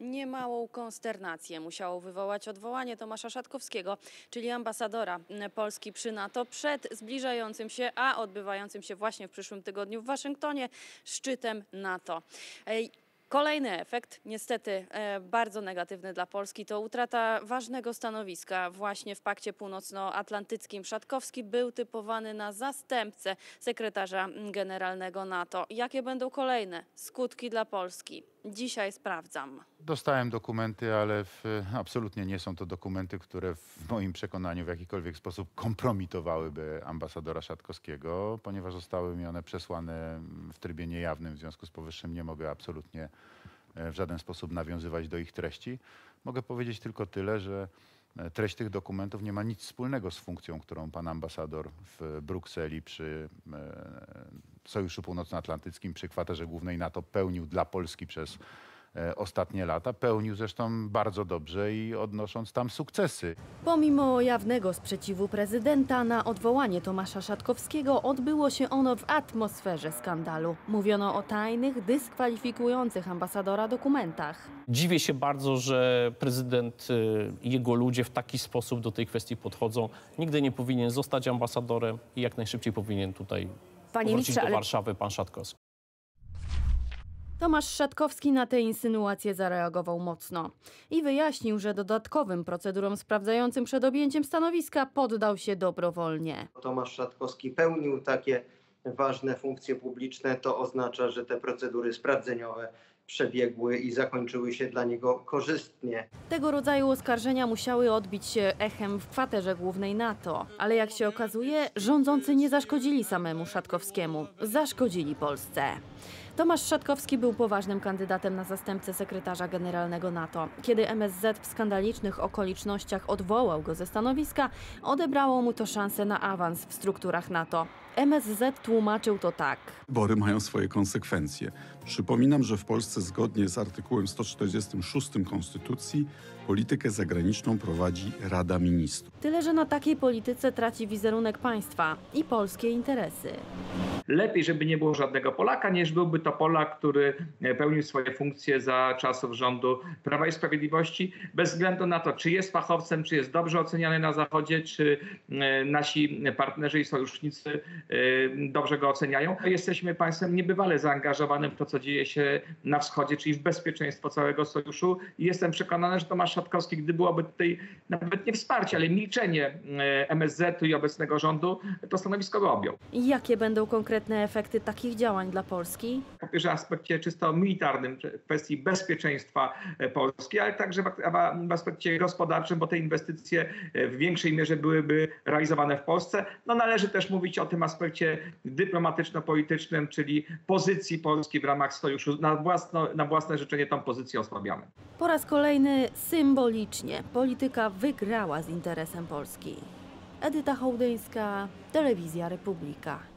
Niemałą konsternację musiało wywołać odwołanie Tomasza Szatkowskiego, czyli ambasadora Polski przy NATO, przed zbliżającym się, a odbywającym się właśnie w przyszłym tygodniu w Waszyngtonie szczytem NATO. Kolejny efekt, niestety bardzo negatywny dla Polski, to utrata ważnego stanowiska właśnie w Pakcie Północnoatlantyckim. Szatkowski był typowany na zastępcę sekretarza generalnego NATO. Jakie będą kolejne skutki dla Polski? Dzisiaj sprawdzam. Dostałem dokumenty, ale absolutnie nie są to dokumenty, które w moim przekonaniu w jakikolwiek sposób kompromitowałyby ambasadora Szatkowskiego, ponieważ zostały mi one przesłane w trybie niejawnym. W związku z powyższym nie mogę absolutnie w żaden sposób nawiązywać do ich treści. Mogę powiedzieć tylko tyle, że treść tych dokumentów nie ma nic wspólnego z funkcją, którą pan ambasador w Brukseli przy Sojuszu Północnoatlantyckim, przy kwaterze głównej NATO pełnił dla Polski przez ostatnie lata. Pełnił zresztą bardzo dobrze i odnosząc tam sukcesy. Pomimo jawnego sprzeciwu prezydenta na odwołanie Tomasza Szatkowskiego odbyło się ono w atmosferze skandalu. Mówiono o tajnych, dyskwalifikujących ambasadora dokumentach. Dziwię się bardzo, że prezydent i jego ludzie w taki sposób do tej kwestii podchodzą. Nigdy nie powinien zostać ambasadorem i jak najszybciej powinien tutaj wrócić do Warszawy pan Szatkowski. Tomasz Szatkowski na te insynuacje zareagował mocno i wyjaśnił, że dodatkowym procedurom sprawdzającym przed objęciem stanowiska poddał się dobrowolnie. Tomasz Szatkowski pełnił takie ważne funkcje publiczne, to oznacza, że te procedury sprawdzeniowe przebiegły i zakończyły się dla niego korzystnie. Tego rodzaju oskarżenia musiały odbić się echem w kwaterze głównej NATO. Ale jak się okazuje, rządzący nie zaszkodzili samemu Szatkowskiemu. Zaszkodzili Polsce. Tomasz Szatkowski był poważnym kandydatem na zastępcę sekretarza generalnego NATO. Kiedy MSZ w skandalicznych okolicznościach odwołał go ze stanowiska, odebrało mu to szansę na awans w strukturach NATO. MSZ tłumaczył to tak. Wybory mają swoje konsekwencje. Przypominam, że w Polsce zgodnie z artykułem 146 Konstytucji politykę zagraniczną prowadzi Rada Ministrów. Tyle, że na takiej polityce traci wizerunek państwa i polskie interesy. Lepiej, żeby nie było żadnego Polaka, niż byłby to Polak, który pełnił swoje funkcje za czasów rządu Prawa i Sprawiedliwości, bez względu na to, czy jest fachowcem, czy jest dobrze oceniany na Zachodzie, czy nasi partnerzy i sojusznicy dobrze go oceniają. Jesteśmy państwem niebywale zaangażowanym w to, co dzieje się na wschodzie, czyli w bezpieczeństwo całego sojuszu. I jestem przekonany, że Tomasz Szatkowski, gdy byłoby tutaj nawet nie wsparcie, ale milczenie MSZ-u i obecnego rządu, to stanowisko go objął. Jakie będą konkretne efekty takich działań dla Polski? Po pierwsze w aspekcie czysto militarnym, kwestii bezpieczeństwa Polski, ale także w aspekcie gospodarczym, bo te inwestycje w większej mierze byłyby realizowane w Polsce. No należy też mówić o tym aspekcie dyplomatyczno-politycznym, czyli pozycji Polski w ramach sojuszu. Na własne życzenie tą pozycję osłabiamy. Po raz kolejny symbolicznie polityka wygrała z interesem Polski. Edyta Hołdyńska, Telewizja Republika.